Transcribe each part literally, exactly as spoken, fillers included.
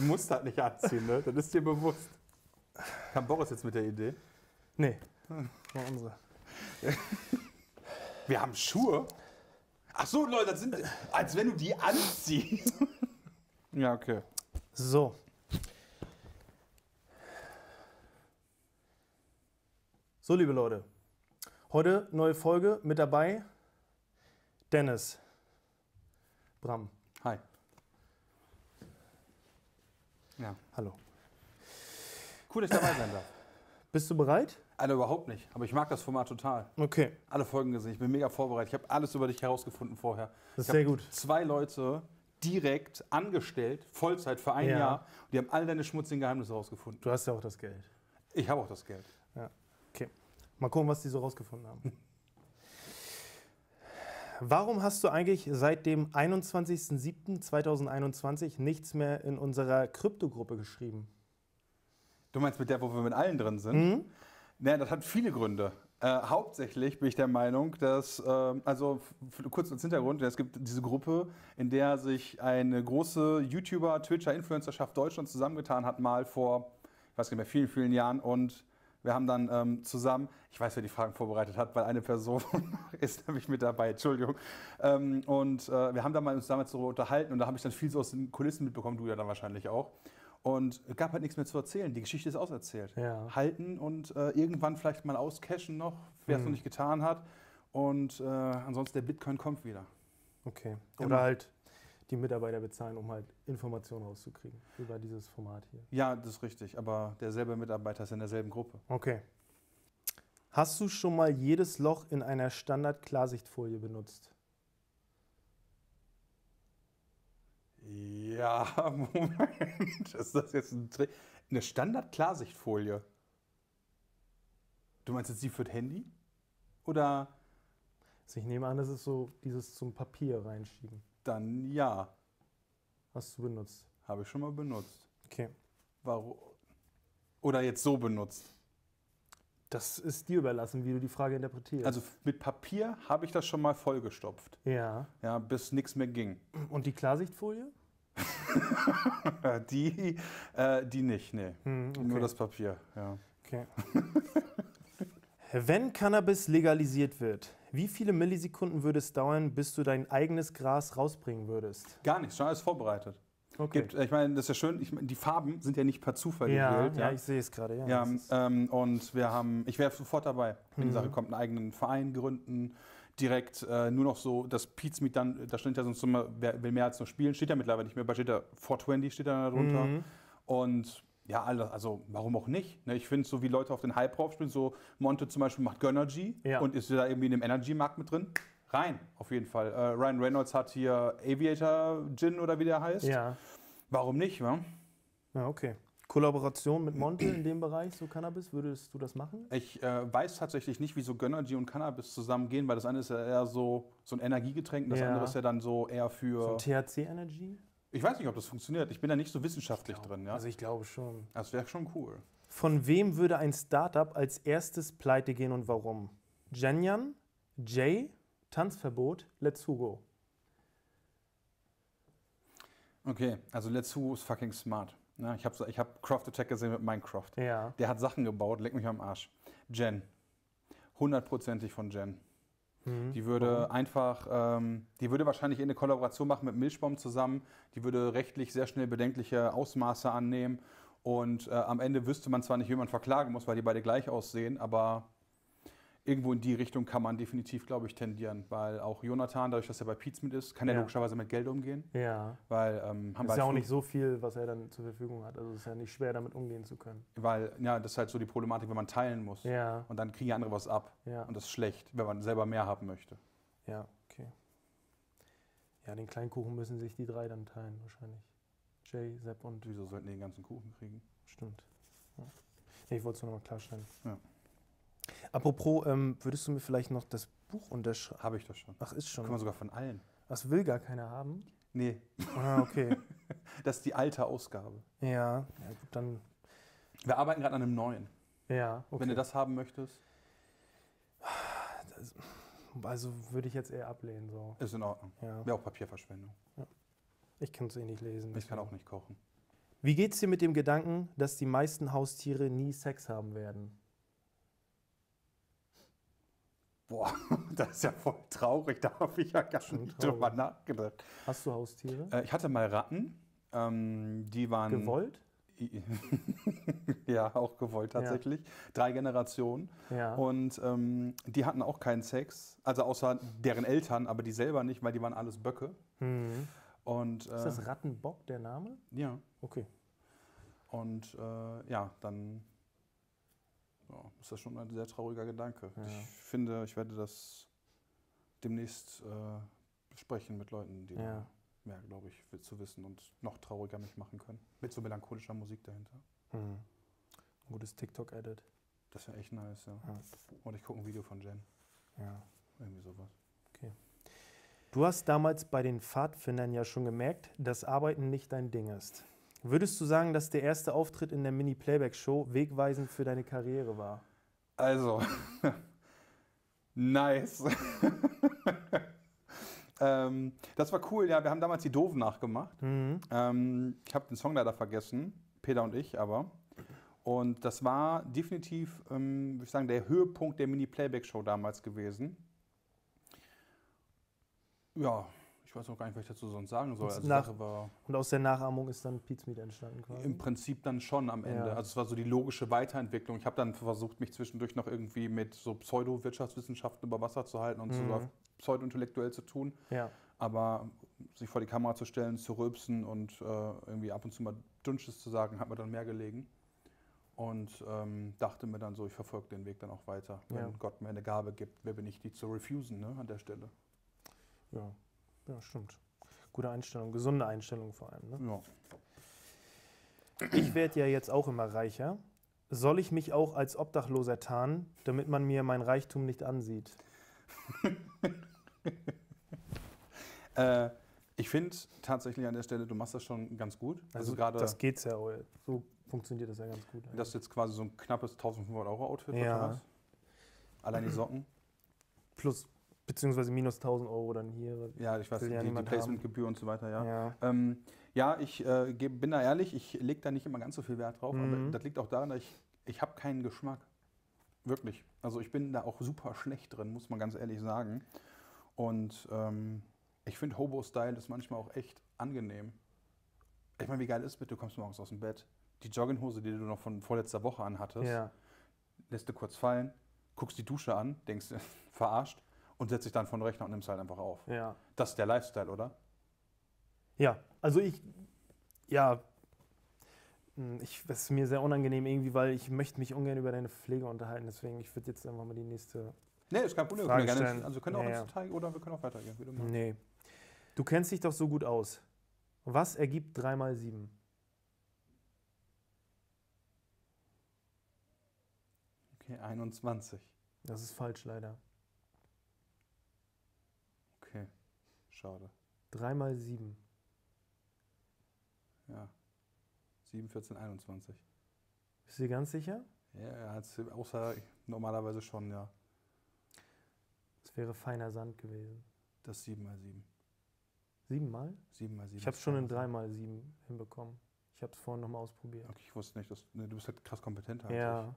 Du musst halt nicht anziehen, ne? Das ist dir bewusst. Kam Boris jetzt mit der Idee? Nee. War unsere. Wir haben Schuhe? Ach so, Leute, das sind, als wenn du die anziehst. Ja, okay. So. So, liebe Leute. Heute neue Folge, mit dabei Dennis Brammen. Hi. Ja. Hallo. Cool, dass ich dabei sein darf. Bist du bereit? Alter, überhaupt nicht. Aber ich mag das Format total. Okay. Alle Folgen gesehen. Ich bin mega vorbereitet. Ich habe alles über dich herausgefunden vorher. Das ist sehr gut. Zwei Leute direkt angestellt, Vollzeit für ein ja. Jahr. Und die haben all deine schmutzigen Geheimnisse herausgefunden. Du hast ja auch das Geld. Ich habe auch das Geld. Ja. Okay. Mal gucken, was die so rausgefunden haben. Warum hast du eigentlich seit dem einundzwanzigsten siebten zweitausendeinundzwanzig nichts mehr in unserer Kryptogruppe geschrieben? Du meinst mit der, wo wir mit allen drin sind? Mhm. Naja, das hat viele Gründe. Äh, hauptsächlich bin ich der Meinung, dass, äh, also kurz als Hintergrund, es gibt diese Gruppe, in der sich eine große YouTuber, Twitcher, Influencerschaft Deutschlands zusammengetan hat, mal vor, ich weiß nicht mehr, vielen, vielen Jahren. Und wir haben dann ähm, zusammen, ich weiß, wer die Fragen vorbereitet hat, weil eine Person ist nämlich mit dabei, Entschuldigung. Ähm, und äh, wir haben dann mal uns damals darüber unterhalten und da habe ich dann viel so aus den Kulissen mitbekommen, du ja dann wahrscheinlich auch. Und es gab halt nichts mehr zu erzählen, die Geschichte ist auserzählt. Ja. Halten und äh, irgendwann vielleicht mal auscashen noch, wer es hm. noch nicht getan hat. Und äh, ansonsten der Bitcoin kommt wieder. Okay, oder Immer. halt die Mitarbeiter bezahlen, um halt Informationen rauszukriegen über dieses Format hier. Ja, das ist richtig, aber derselbe Mitarbeiter ist in derselben Gruppe. Okay. Hast du schon mal jedes Loch in einer Standard-Klarsichtfolie benutzt? Ja, Moment, ist das jetzt ein Trick? Eine Standard-Klarsichtfolie? Du meinst jetzt die für das Handy? Oder? Also ich nehme an, das ist so dieses zum Papier reinschieben. Dann ja. Hast du benutzt? Habe ich schon mal benutzt. Okay. Warum? Oder jetzt so benutzt? Das ist dir überlassen, wie du die Frage interpretierst. Also mit Papier habe ich das schon mal vollgestopft. Ja. Ja, bis nichts mehr ging. Und die Klarsichtfolie? die, äh, die nicht, nee. Hm, okay. Nur das Papier, ja. Okay. Wenn Cannabis legalisiert wird, wie viele Millisekunden würde es dauern, bis du dein eigenes Gras rausbringen würdest? Gar nichts, schon alles vorbereitet. Okay. Gibt, ich meine, das ist ja schön, ich meine, die Farben sind ja nicht per Zufall ja, gewählt. Ja, ja, ich sehe es gerade. Ja, ja, ähm, und wir haben, ich wäre sofort dabei, wenn mhm. die Sache kommt, einen eigenen Verein gründen, direkt äh, nur noch so, das Pietsmiet dann, da steht ja sonst immer, wer will mehr als nur spielen, steht ja mittlerweile nicht mehr, bei steht da vier zwanzig steht da darunter. Mhm. Und ja, also warum auch nicht? Ich finde, so wie Leute auf den Hype raufspielen, so Monte zum Beispiel macht Gönnergy ja. und ist da irgendwie in dem Energy-Markt mit drin. Rein, auf jeden Fall. Äh, Ryan Reynolds hat hier Aviator Gin oder wie der heißt. Ja. Warum nicht, wa? Ja, okay. Kollaboration mit Monte in dem Bereich, so Cannabis, würdest du das machen? Ich äh, weiß tatsächlich nicht, wieso Gönnergy und Cannabis zusammengehen, weil das eine ist ja eher so, so ein Energiegetränk und das ja. andere ist ja dann so eher für... So T H C-Energy? Ich weiß nicht, ob das funktioniert. Ich bin da nicht so wissenschaftlich glaub, drin. Ja? Also ich glaube schon. Das wäre schon cool. Von wem würde ein Startup als erstes pleite gehen und warum? Genyan, Jay, Tanzverbot, Let's Hugo. Okay, also Let's Hugo ist fucking smart. Ja, ich habe ich hab Craft Attack gesehen mit Minecraft. Ja. Der hat Sachen gebaut, leck mich am Arsch. Jen. Hundertprozentig von Jen. Mhm. Die würde mhm. einfach, ähm, die würde wahrscheinlich eine Kollaboration machen mit Milchbomb zusammen. Die würde rechtlich sehr schnell bedenkliche Ausmaße annehmen. Und äh, am Ende wüsste man zwar nicht, wie man verklagen muss, weil die beide gleich aussehen, aber irgendwo in die Richtung kann man definitiv, glaube ich, tendieren. Weil auch Jonathan, dadurch, dass er bei Pietsmiet ist, kann ja. er logischerweise mit Geld umgehen. Ja. Weil, ähm, haben ist ja auch nicht so viel, was er dann zur Verfügung hat. Also es ist ja nicht schwer, damit umgehen zu können. Weil, ja, das ist halt so die Problematik, wenn man teilen muss. Ja. Und dann kriegen andere was ab. Ja. Und das ist schlecht, wenn man selber mehr haben möchte. Ja, okay. Ja, den kleinen Kuchen müssen sich die drei dann teilen, wahrscheinlich. Jay, Sepp und... Wieso sollten die den ganzen Kuchen kriegen? Stimmt. Ja. Nee, ich wollte es nur nochmal klarstellen. Ja. Apropos, ähm, würdest du mir vielleicht noch das Buch unterschreiben? Habe ich doch schon. Ach, ist schon. Können wir sogar von allen. Das will gar keiner haben? Nee. Ah, okay. Das ist die alte Ausgabe. Ja, ja gut, dann... Wir arbeiten gerade an einem neuen. Ja, okay. Wenn du das haben möchtest. Das, also würde ich jetzt eher ablehnen. So. Ist in Ordnung. Ja. Wäre auch Papierverschwendung. Ja. Ich kann es eh nicht lesen. Ich kann auch nicht kochen. Wie geht's dir mit dem Gedanken, dass die meisten Haustiere nie Sex haben werden? Boah, das ist ja voll traurig, da habe ich ja gar Schon nicht traurig. drüber nachgedacht. Hast du Haustiere? Äh, ich hatte mal Ratten, ähm, die waren... Gewollt? Ja, auch gewollt tatsächlich. Ja. Drei Generationen. Ja. Und ähm, die hatten auch keinen Sex, also außer deren Eltern, aber die selber nicht, weil die waren alles Böcke. Mhm. Und, äh, ist das Rattenbock der Name? Ja. Okay. Und äh, ja, dann... Ja, ist das schon ein sehr trauriger Gedanke. Ja. Ich finde, ich werde das demnächst äh, besprechen mit Leuten, die ja. mehr, glaube ich, zu wissen und noch trauriger mich machen können. Mit so melancholischer Musik dahinter. Mhm. Ein gutes TikTok-Edit. Das wäre echt nice, ja. ja. Und ich gucke ein Video von Jen. Ja. Irgendwie sowas. Okay. Du hast damals bei den Pfadfindern ja schon gemerkt, dass Arbeiten nicht dein Ding ist. Würdest du sagen, dass der erste Auftritt in der Mini-Playback-Show wegweisend für deine Karriere war? Also, nice. ähm, das war cool, ja, wir haben damals die Doofen nachgemacht. Mhm. Ähm, ich habe den Song leider vergessen, Peter und ich aber. Und das war definitiv, ähm, würde ich sagen, der Höhepunkt der Mini-Playback-Show damals gewesen. Ja. Ich weiß auch gar nicht, was ich dazu sonst sagen soll. Also Nach, war und aus der Nachahmung ist dann Pietsmiet entstanden quasi? Im Prinzip dann schon am Ende. Ja. Also es war so die logische Weiterentwicklung. Ich habe dann versucht, mich zwischendurch noch irgendwie mit so Pseudo-Wirtschaftswissenschaften über Wasser zu halten und mhm. so pseudo-intellektuell zu tun. Ja. Aber sich vor die Kamera zu stellen, zu rülpsen und äh, irgendwie ab und zu mal Dunsches zu sagen, hat mir dann mehr gelegen. Und ähm, dachte mir dann so, ich verfolge den Weg dann auch weiter. Wenn ja. Gott mir eine Gabe gibt, wer bin ich, die zu refusen, ne, an der Stelle. Ja. Ja, stimmt. Gute Einstellung, gesunde Einstellung vor allem. Ne? Ja. Ich werde ja jetzt auch immer reicher. Soll ich mich auch als Obdachloser tarnen, damit man mir mein Reichtum nicht ansieht? äh, ich finde tatsächlich an der Stelle, du machst das schon ganz gut. Also, also gerade das geht's ja auch. So funktioniert das ja ganz gut. Eigentlich. Das ist jetzt quasi so ein knappes eintausendfünfhundert Euro Outfit. Ja. Allein die Socken. Plus. Beziehungsweise minus tausend Euro dann hier. Ja, ich weiß, ja die, die Placementgebühr und so weiter, ja. Ja, ähm, ja ich äh, bin da ehrlich, ich lege da nicht immer ganz so viel Wert drauf, mhm. aber das liegt auch daran, dass ich, ich habe keinen Geschmack. Wirklich. Also ich bin da auch super schlecht drin, muss man ganz ehrlich sagen. Und ähm, ich finde Hobo-Style ist manchmal auch echt angenehm. Ich meine, wie geil ist es bitte, du kommst morgens aus dem Bett, die Jogginghose, die du noch von vorletzter Woche anhattest, ja. lässt du kurz fallen, guckst die Dusche an, denkst, verarscht. Und setzt sich dann von den Rechner und nimmt es halt einfach auf. Ja. Das ist der Lifestyle, oder? Ja, also ich, ja, ich, das ist mir sehr unangenehm irgendwie, weil ich möchte mich ungern über deine Pflege unterhalten. Deswegen, ich würde jetzt einfach mal die nächste Nee, ist kein Problem. Frage wir können, also wir können auch ja, ja. Teil, oder wir können auch weitergehen. Wie du meinst. Nee. Du kennst dich doch so gut aus. Was ergibt drei mal sieben? Okay, einundzwanzig. Das ist falsch, leider. Okay, schade. drei mal sieben. Ja. sieben, vierzehn, einundzwanzig. Bist du dir ganz sicher? Ja, ja, außer normalerweise schon, ja. Es wäre feiner Sand gewesen. Das sieben mal sieben. sieben mal? sieben mal sieben. Ich habe es schon in drei mal sieben hinbekommen. Ich habe es vorhin nochmal ausprobiert. Okay, ich wusste nicht, dass, ne, du bist halt krass kompetent. Halt ja.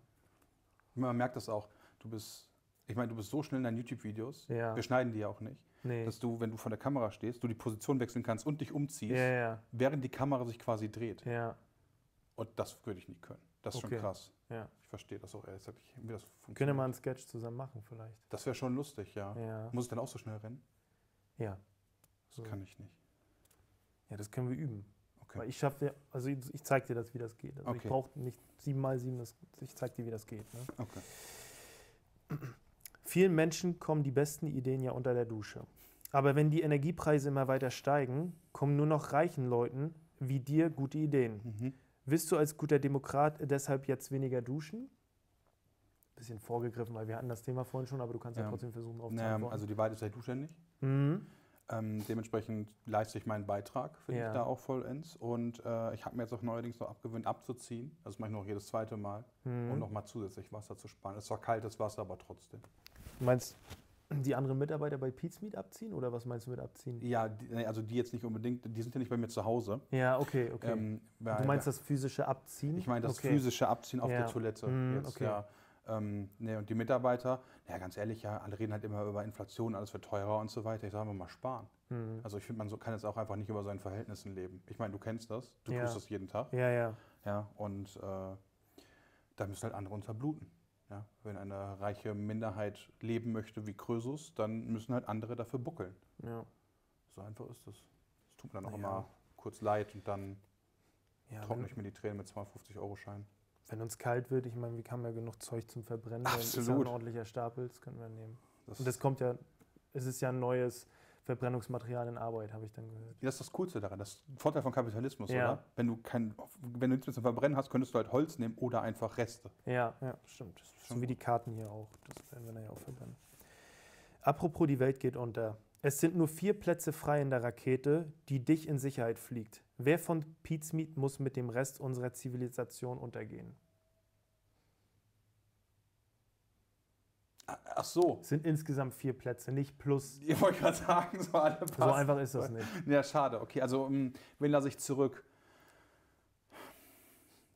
Ich. Man merkt das auch. Du bist... Ich meine, du bist so schnell in deinen YouTube-Videos, ja. wir schneiden die ja auch nicht, nee. dass du, wenn du vor der Kamera stehst, du die Position wechseln kannst und dich umziehst, ja, ja. während die Kamera sich quasi dreht. Ja. Und das würde ich nicht können. Das ist okay. schon krass. Ja. Ich verstehe das auch ehrlich. Wie das funktioniert. Können wir mal einen Sketch zusammen machen vielleicht? Das wäre schon lustig, ja. ja. Muss ich dann auch so schnell rennen? Ja. Das so. kann ich nicht. Ja, das können wir üben. Okay. Weil ich schaffe dir, also ich, ich zeige dir das, wie das geht. Also okay. ich brauche nicht sieben mal sieben, das, ich zeige dir, wie das geht. Ne? Okay. Vielen Menschen kommen die besten Ideen ja unter der Dusche. Aber wenn die Energiepreise immer weiter steigen, kommen nur noch reichen Leuten wie dir gute Ideen. Mhm. Willst du als guter Demokrat deshalb jetzt weniger duschen? Bisschen vorgegriffen, weil wir hatten das Thema vorhin schon, aber du kannst ja, ja trotzdem versuchen aufzuantworten. Ja, also die Wahl ist ja du ständig. Mhm. Ähm, dementsprechend leiste ich meinen Beitrag, finde ja. ich da auch vollends. Und äh, ich habe mir jetzt auch neuerdings noch abgewöhnt, abzuziehen. Das mache ich noch jedes zweite Mal, mhm. um nochmal zusätzlich Wasser zu sparen. Es war kaltes Wasser, aber trotzdem. Du meinst, die anderen Mitarbeiter bei Pietsmiet abziehen? Oder was meinst du mit abziehen? Ja, die, also die jetzt nicht unbedingt. Die sind ja nicht bei mir zu Hause. Ja, okay, okay. Ähm, weil, du meinst das physische Abziehen? Ich meine das okay. physische Abziehen auf ja. der Toilette. Mm, jetzt, okay. ja. Ähm, nee, und die Mitarbeiter, naja, ganz ehrlich, ja, alle reden halt immer über Inflation, alles wird teurer und so weiter. Ich sage mal, sparen. Mhm. Also ich finde, man so, kann jetzt auch einfach nicht über seinen Verhältnissen leben. Ich meine, du kennst das, du ja. tust das jeden Tag. Ja, ja. ja und äh, da müssen halt andere unterbluten. Ja? Wenn eine reiche Minderheit leben möchte wie Krösus, dann müssen halt andere dafür buckeln. Ja. So einfach ist das. Das tut mir dann auch ja. immer kurz leid und dann ja, trockne ich mir die Tränen mit zweihundertfünfzig Euro Schein. Wenn uns kalt wird, ich meine, wir haben ja genug Zeug zum Verbrennen. Absolut. Das ist ja ein ordentlicher Stapel, das können wir nehmen. Das und das kommt ja, es ist ja ein neues Verbrennungsmaterial in Arbeit, habe ich dann gehört. Das ist das Coolste daran, das Vorteil von Kapitalismus, ja. oder? Wenn du, kein, wenn du nichts mehr zum Verbrennen hast, könntest du halt Holz nehmen oder einfach Reste. Ja, ja, stimmt. Das ist so wie die Karten hier auch, das werden wir dann ja auch verbrennen. Apropos, die Welt geht unter. Es sind nur vier Plätze frei in der Rakete, die dich in Sicherheit fliegt. Wer von Pietsmiet muss mit dem Rest unserer Zivilisation untergehen? Ach so. Es sind insgesamt vier Plätze, nicht plus. Ich wollte gerade sagen, so alle passen. So einfach ist das nicht. Ja, schade. Okay, also wen lasse ich zurück?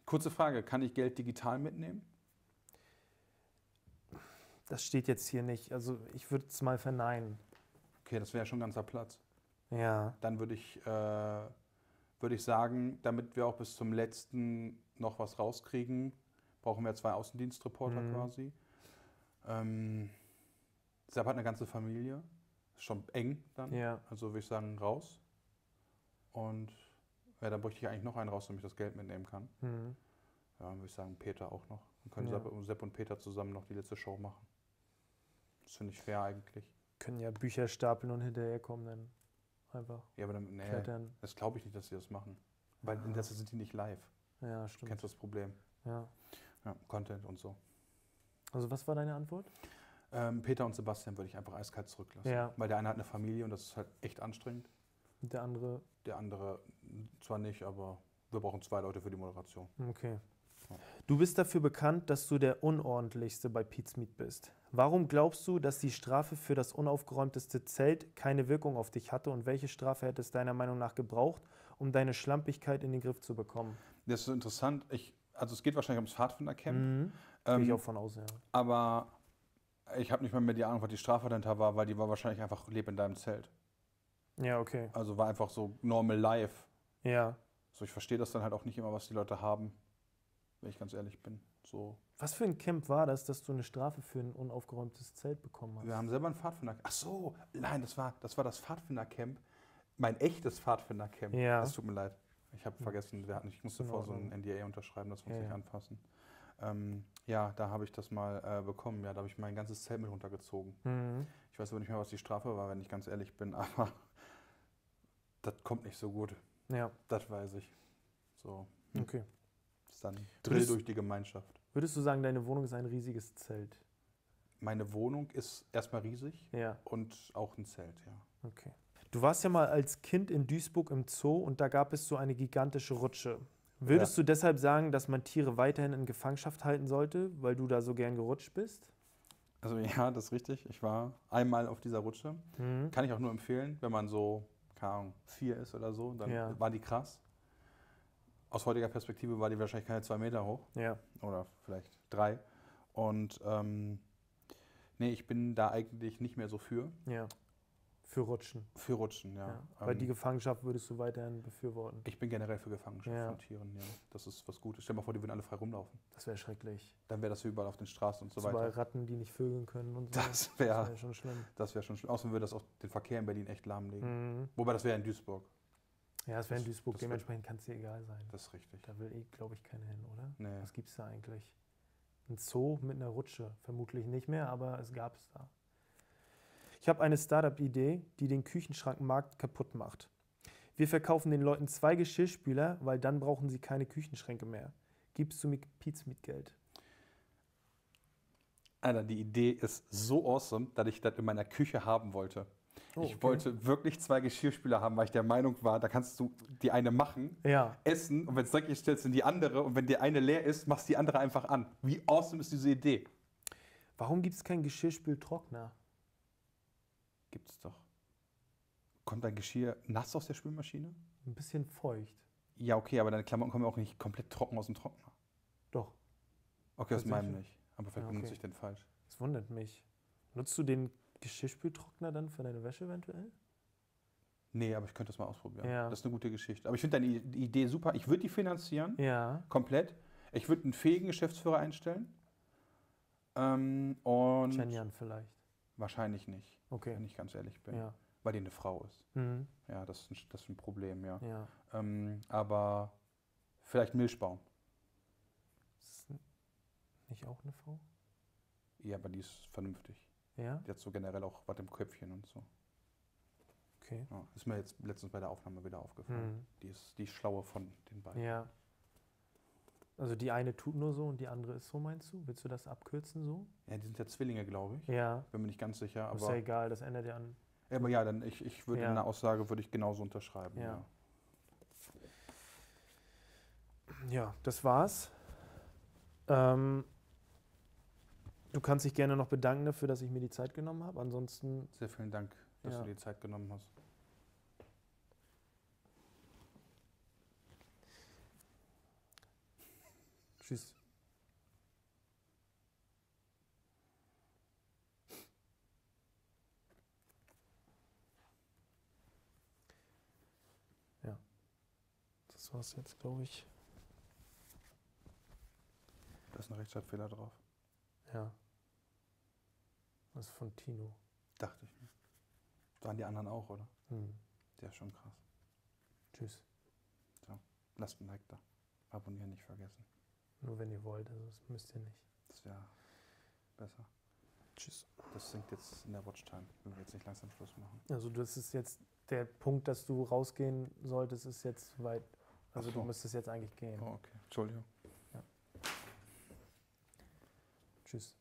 Kurze Frage, kann ich Geld digital mitnehmen? Das steht jetzt hier nicht. Also ich würde es mal verneinen. Okay, das wäre schon ein ganzer Platz. Ja. Dann würde ich, äh, würd ich sagen, damit wir auch bis zum letzten noch was rauskriegen, brauchen wir zwei Außendienstreporter mhm. quasi. Ähm, Sepp hat eine ganze Familie. Ist schon eng dann. Ja. Also würde ich sagen, raus. Und ja, dann bräuchte ich eigentlich noch einen raus, damit ich das Geld mitnehmen kann. Mhm. Ja, dann würde ich sagen, Peter auch noch. Dann können ja. Sepp und Peter zusammen noch die letzte Show machen. Das finde ich fair eigentlich. Können ja Bücher stapeln und hinterherkommen, dann einfach ja, aber dann, nee, klettern. Das glaube ich nicht, dass sie das machen. Weil ah. das sind die nicht live. Ja, stimmt. Kennst du das Problem? Ja. ja. Content und so. Also was war deine Antwort? Ähm, Peter und Sebastian würde ich einfach eiskalt zurücklassen. Ja. Weil der eine hat eine Familie und das ist halt echt anstrengend. Und der andere? Der andere zwar nicht, aber wir brauchen zwei Leute für die Moderation. Okay. Du bist dafür bekannt, dass du der Unordentlichste bei Pietsmiet bist. Warum glaubst du, dass die Strafe für das unaufgeräumteste Zelt keine Wirkung auf dich hatte und welche Strafe hätte es deiner Meinung nach gebraucht, um deine Schlampigkeit in den Griff zu bekommen? Das ist interessant. Ich, also es geht wahrscheinlich ums Pfadfindercamp. Mhm. Ähm, Gehe ich auch von aus, ja. Aber ich habe nicht mal mehr die Ahnung, was die Strafe dahinter war, weil die war wahrscheinlich einfach, leb in deinem Zelt. Ja, okay. Also war einfach so normal life. Ja. So, ich verstehe das dann halt auch nicht immer, was die Leute haben. Wenn ich ganz ehrlich bin. So. Was für ein Camp war das, dass du eine Strafe für ein unaufgeräumtes Zelt bekommen hast? Wir haben selber ein Pfadfindercamp. Ach so, nein, das war das, war das Pfadfindercamp. Mein echtes Pfadfindercamp. Ja. Das tut mir leid. Ich habe vergessen, wir hatten, ich musste vor so ein N D A unterschreiben, das muss ja. ich anfassen. Ähm, ja, da habe ich das mal äh, bekommen. Ja, da habe ich mein ganzes Zelt mit runtergezogen. Mhm. Ich weiß aber nicht mehr, was die Strafe war, wenn ich ganz ehrlich bin, aber das kommt nicht so gut. Ja. Das weiß ich. So. Hm. Okay. Ist dann Drill durch die Gemeinschaft. Würdest du sagen, deine Wohnung ist ein riesiges Zelt? Meine Wohnung ist erstmal riesig ja. und auch ein Zelt, ja. Okay. Du warst ja mal als Kind in Duisburg im Zoo und da gab es so eine gigantische Rutsche. Würdest ja. du deshalb sagen, dass man Tiere weiterhin in Gefangenschaft halten sollte, weil du da so gern gerutscht bist? Also ja, das ist richtig. Ich war einmal auf dieser Rutsche. Mhm. Kann ich auch nur empfehlen, wenn man so, keine Ahnung, vier ist oder so, dann ja. war die krass. Aus heutiger Perspektive war die wahrscheinlich keine zwei Meter hoch. Ja. Oder vielleicht drei. Und ähm, nee, ich bin da eigentlich nicht mehr so für. Ja. Für Rutschen. Für Rutschen, ja. ja. Weil ähm, die Gefangenschaft würdest du weiterhin befürworten. Ich bin generell für Gefangenschaft ja. von Tieren, ja. Das ist was Gutes. Stell dir mal vor, die würden alle frei rumlaufen. Das wäre schrecklich. Dann wäre das überall auf den Straßen und so weiter. Bei Ratten, die nicht vögeln können und so. Das wäre wär schon schlimm. Das wäre schon schlimm. Außerdem würde das auch den Verkehr in Berlin echt lahmlegen. Mhm. Wobei, das wäre in Duisburg. Ja, es wäre in Duisburg, dementsprechend kann es dir egal sein. Das ist richtig. Da will eh, glaube ich, keiner hin, oder? Nee. Was gibt es da eigentlich? Ein Zoo mit einer Rutsche. Vermutlich nicht mehr, aber es gab es da. Ich habe eine Startup-Idee, die den Küchenschrankmarkt kaputt macht. Wir verkaufen den Leuten zwei Geschirrspüler, weil dann brauchen sie keine Küchenschränke mehr. Gibst du mir Pietsmiet-Geld? Alter, die Idee ist so awesome, dass ich das in meiner Küche haben wollte. Oh, ich okay. wollte wirklich zwei Geschirrspüler haben, weil ich der Meinung war, da kannst du die eine machen, ja. essen und wenn es dreckig ist, stellst du die andere und wenn die eine leer ist, machst du die andere einfach an. Wie awesome ist diese Idee? Warum gibt es keinen Geschirrspültrockner? Gibt's doch. Kommt dein Geschirr nass aus der Spülmaschine? Ein bisschen feucht. Ja, okay, aber deine Klamotten kommen auch nicht komplett trocken aus dem Trockner. Doch. Okay, aus meinem nicht. Aber vielleicht benutze ich den falsch. Das wundert mich. Nutzt du den Geschirrspültrockner dann für deine Wäsche eventuell? Nee, aber ich könnte das mal ausprobieren. Ja. Das ist eine gute Geschichte. Aber ich finde deine Idee super. Ich würde die finanzieren. Ja. Komplett. Ich würde einen fähigen Geschäftsführer einstellen. Ähm, und Genian vielleicht. Wahrscheinlich nicht. Okay. Wenn ich ganz ehrlich bin. Ja. Weil die eine Frau ist. Mhm. Ja, das ist ein, das ist ein Problem, ja. ja. Ähm, aber vielleicht Milchbaum. Ist nicht auch eine Frau? Ja, aber die ist vernünftig. Ja? Die hat so generell auch was im Köpfchen und so. Okay. Ja, ist mir jetzt letztens bei der Aufnahme wieder aufgefallen. Mhm. Die ist die schlaue von den beiden. Ja. Also die eine tut nur so und die andere ist so, meinst du? Willst du das abkürzen so? Ja, die sind ja Zwillinge, glaube ich. Ja. Bin mir nicht ganz sicher. Aber ist ja egal, das ändert ja an. Ja, aber ja, dann ich, ich würde ja. eine Aussage würde ich genauso unterschreiben. Ja. ja. Ja, das war's. Ähm, du kannst dich gerne noch bedanken dafür, dass ich mir die Zeit genommen habe. Ansonsten. Sehr vielen Dank, dass ja. du die Zeit genommen hast. Tschüss. Ja, das war's jetzt, glaube ich. Da ist ein Rechtschreibfehler drauf. Ja. Das ist von Tino. Dachte ich mir. Waren die anderen auch, oder? Hm. Der ist schon krass. Tschüss. So, lasst ein Like da. Abonnieren nicht vergessen. Nur wenn ihr wollt, also das müsst ihr nicht. Das wäre besser. Tschüss. Das sinkt jetzt in der Watchtime, wenn wir jetzt nicht langsam Schluss machen. Also das ist jetzt der Punkt, dass du rausgehen solltest, ist jetzt weit. Also so. Du müsstest jetzt eigentlich gehen. Oh, okay. Entschuldigung. Ja. Tschüss.